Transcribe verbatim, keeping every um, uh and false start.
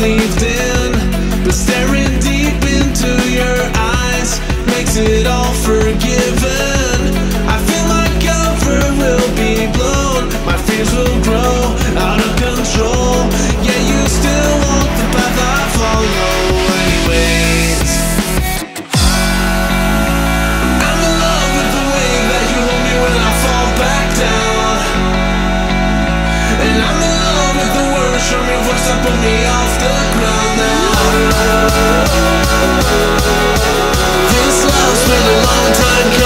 believed in, but staring deep into your eyes makes it all forgiven. I feel like cover will be blown, my fears will grow out of control. Yeah, you still walk the path I follow anyways. I'm in love with the way that you hold me when I fall back down, and I'm in love with the words from your voice that put me off the ground now. This love's been a long time coming.